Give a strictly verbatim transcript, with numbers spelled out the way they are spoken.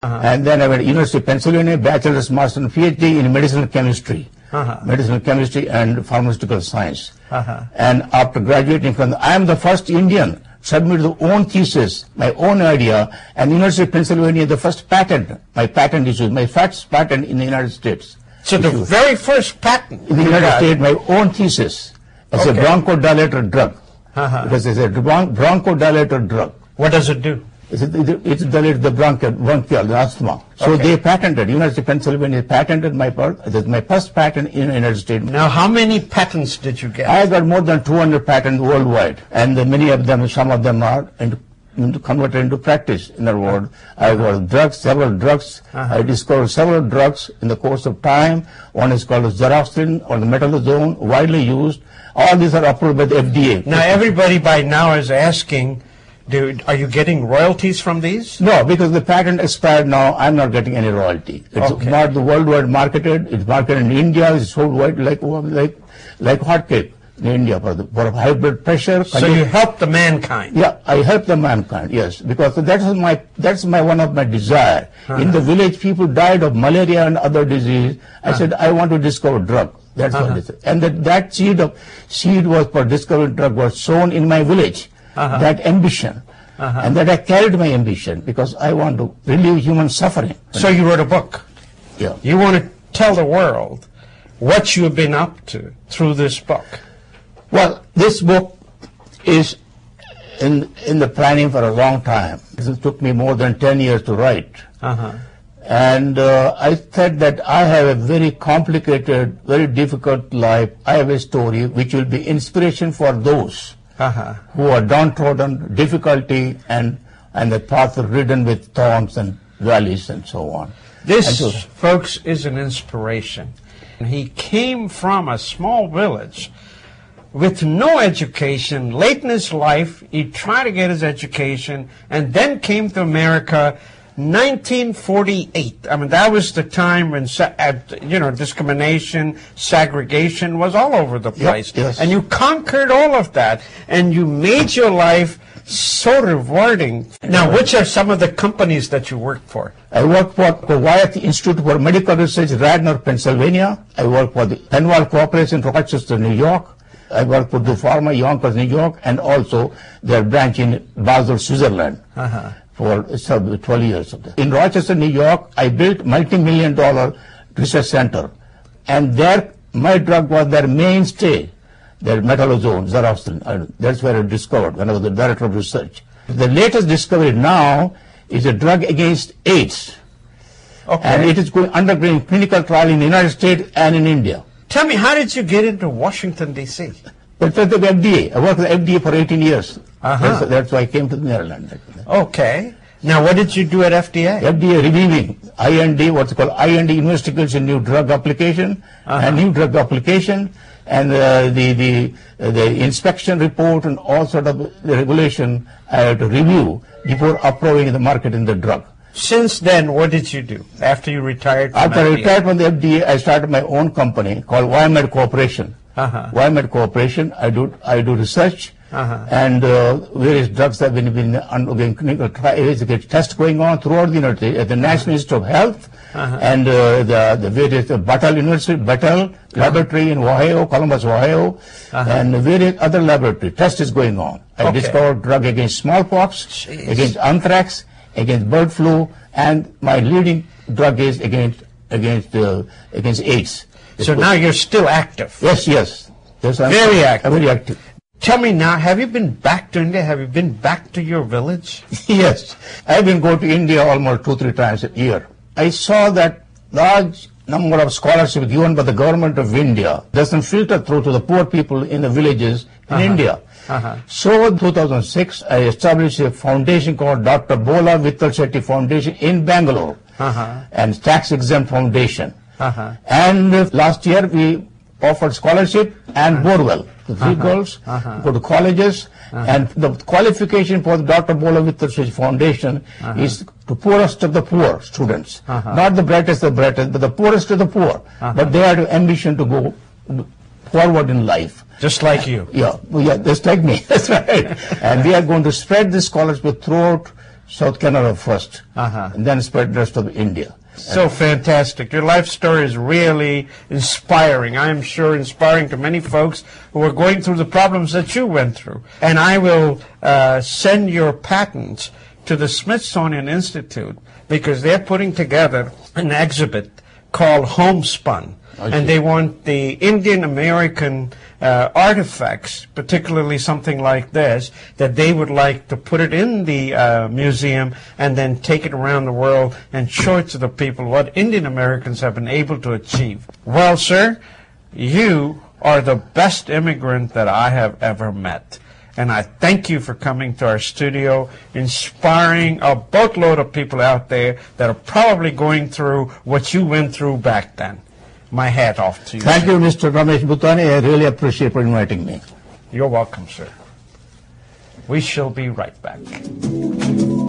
Uh-huh. And then I went to University of Pennsylvania, bachelor's, master's, and PhD in medicinal chemistry, uh-huh. medicinal chemistry and pharmaceutical science. Uh-huh. And after graduating from, the, I am the first Indian submitted the own thesis, my own idea, and University of Pennsylvania the first patent, my patent issues, my first patent in the United States. So the issues. Very first patent in the United God. States, my own thesis as okay. a bronchodilator drug, uh-huh. because it's a bron bronchodilator drug. What does it do? It's dilated the bronchial, the asthma. So okay. they patented, University of Pennsylvania patented my part, that's my first patent in the United States. Now how many patents did you get? I got more than two hundred patents worldwide, and many of them, some of them are into, into converted into practice in the world. Uh-huh. I got drugs, several drugs, uh-huh. I discovered several drugs in the course of time. One is called xerostin or the metolazone, widely used. All these are approved by the F D A. Now everybody by now is asking, Do, are you getting royalties from these? No, because the patent expired now, I'm not getting any royalty. It's okay. not the worldwide marketed, it's marketed in India, it's sold wide like, like, like hotcake in India for, the, for hybrid pressure. So you help the mankind? Yeah, I help the mankind, yes, because that's my, that's my one of my desire. Uh-huh. In the village, people died of malaria and other disease. I uh-huh. said, I want to discover drug. That's uh-huh. what it is. And that, that seed of, seed was for discovering drug was sown in my village. Uh-huh. That ambition, uh-huh. and that I carried my ambition because I want to relieve human suffering. So you wrote a book. Yeah. You want to tell the world what you have been up to through this book. Well, this book is in in the planning for a long time. It took me more than ten years to write. Uh-huh. And uh, I said that I have a very complicated, very difficult life. I have a story which will be inspiration for those. Uh-huh. who are downtrodden, difficulty, and and the path are ridden with thorns and valleys and so on. This, so, folks, is an inspiration. He came from a small village with no education. Late in his life, he tried to get his education, and then came to America nineteen forty-eight. I mean, that was the time when, you know, discrimination, segregation was all over the place. Yep, yes. And you conquered all of that, and you made your life so rewarding. Now, which are some of the companies that you work for? I work for the Wyeth Institute for Medical Research, Radnor, Pennsylvania. I work for the Penwall Corporation, Rochester, New York. I work for DuPharma, Yonkers, New York, and also their branch in Basel, Switzerland. Uh-huh. For twelve years of that. In Rochester, New York, I built multi-million dollar research center, and there my drug was their mainstay, their metolazone, xerostin. That's where I discovered when I was the director of research. The latest discovery now is a drug against AIDS, okay. and it is going undergoing clinical trial in the United States and in India. Tell me, how did you get into Washington D C? That's the F D A. I worked with the F D A for eighteen years. Uh-huh. That's, that's why I came to the Maryland. Okay. Now, what did you do at F D A? F D A reviewing I N D, what's called I N D, Investigation New Drug Application, uh-huh. and New Drug Application, and uh, the the uh, the inspection report and all sort of the regulation I had to review before approving the market in the drug. Since then, what did you do after you retired? From after F D A? I retired from the F D A, I started my own company called Y M E D Corporation. Uh-huh. Y M E D Corporation. I do I do research. Uh-huh. And uh, various drugs have been, been undergoing clinical trials, tests going on throughout the United States, at the National Institute of Health, uh-huh. and uh, the, the various uh, Battelle University, Battelle uh-huh. Laboratory in Ohio, Columbus, Ohio, uh-huh. and various other laboratory tests is going on. I okay. discovered drug against smallpox, Jeez. Against anthrax, against bird flu, and my leading drug is against against uh, against AIDS. So now you're still active. Yes, yes. yes I'm, very active. I'm very active. Tell me now, have you been back to India? Have you been back to your village? Yes. I've been going to India almost two, three times a year. I saw that large number of scholarships given by the government of India doesn't filter through to the poor people in the villages in uh-huh. India. Uh-huh. So in two thousand six, I established a foundation called Doctor Bhola Vittal Shetty Foundation in Bangalore, uh-huh. and tax-exempt foundation. Uh-huh. And uh, last year, we offered scholarship and uh-huh. borewell. The three uh-huh. girls uh-huh. go to colleges, uh-huh. and the qualification for the Doctor Bhola Vittal Shetty Foundation uh-huh. is the poorest of the poor students, uh-huh. not the brightest of the brightest, but the poorest of the poor. Uh-huh. But they had an ambition to go forward in life, just like you. Yeah, yeah, just like me. That's right. And we are going to spread this scholarship throughout South Kanara first, uh-huh. and then spread the rest of India. So and fantastic. Your life story is really inspiring. I am sure inspiring to many folks who are going through the problems that you went through. And I will uh, send your patents to the Smithsonian Institute because they're putting together an exhibit called Homespun. Okay. And they want the Indian-American uh, artifacts, particularly something like this, that they would like to put it in the uh, museum and then take it around the world and show it to the people what Indian-Americans have been able to achieve. Well, sir, you are the best immigrant that I have ever met. And I thank you for coming to our studio, inspiring a boatload of people out there that are probably going through what you went through back then. My hat off to you. Thank you, Mister Ramesh Bhutani. I really appreciate for inviting me. You're welcome, sir. We shall be right back.